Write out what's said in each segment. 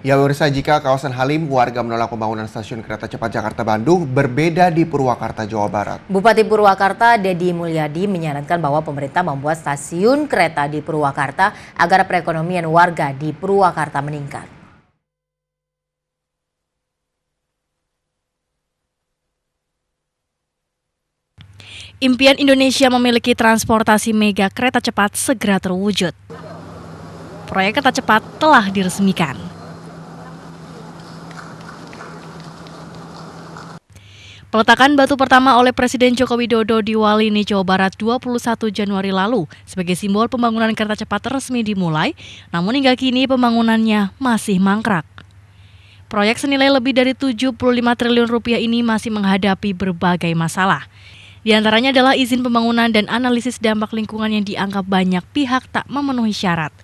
Ya pemirsa, jika kawasan Halim warga menolak pembangunan stasiun kereta cepat Jakarta-Bandung, berbeda di Purwakarta, Jawa Barat. Bupati Purwakarta Dedi Mulyadi menyarankan bahwa pemerintah membuat stasiun kereta di Purwakarta agar perekonomian warga di Purwakarta meningkat. Impian Indonesia memiliki transportasi mega kereta cepat segera terwujud. Proyek kereta cepat telah diresmikan. Peletakan batu pertama oleh Presiden Joko Widodo di Walini, Jawa Barat 21 Januari lalu sebagai simbol pembangunan kereta cepat resmi dimulai, namun hingga kini pembangunannya masih mangkrak. Proyek senilai lebih dari 75 triliun rupiah ini masih menghadapi berbagai masalah. Di antaranya adalah izin pembangunan dan analisis dampak lingkungan yang dianggap banyak pihak tak memenuhi syarat.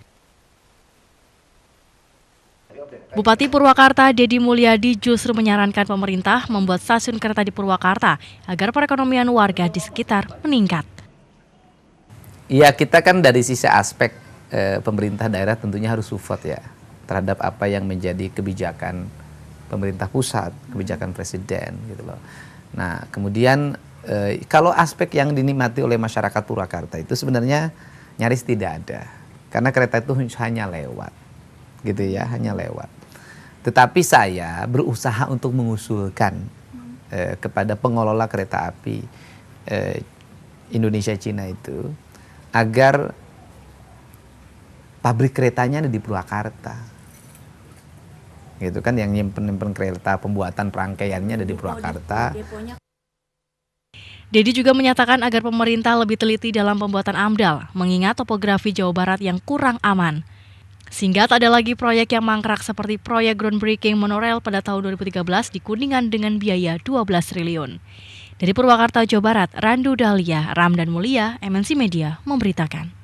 Bupati Purwakarta Dedi Mulyadi justru menyarankan pemerintah membuat stasiun kereta di Purwakarta agar perekonomian warga di sekitar meningkat. Iya, kita kan dari sisi aspek pemerintah daerah tentunya harus support ya terhadap apa yang menjadi kebijakan pemerintah pusat, kebijakan presiden gitu loh. Nah, kemudian kalau aspek yang dinikmati oleh masyarakat Purwakarta itu sebenarnya nyaris tidak ada karena kereta itu hanya lewat gitu ya, hanya lewat. Tetapi saya berusaha untuk mengusulkan kepada pengelola kereta api Indonesia-Cina itu agar pabrik keretanya ada di Purwakarta. Gitu kan, yang nyimpen-nyimpen kereta, pembuatan perangkaiannya ada di Purwakarta. Dedi juga menyatakan agar pemerintah lebih teliti dalam pembuatan AMDAL, mengingat topografi Jawa Barat yang kurang aman. Sehingga tak ada lagi proyek yang mangkrak seperti proyek groundbreaking monorail pada tahun 2013 di Kuningan dengan biaya 12 triliun. Dari Purwakarta, Jawa Barat, Randu Dahlia, Ramdan Mulia, MNC Media memberitakan.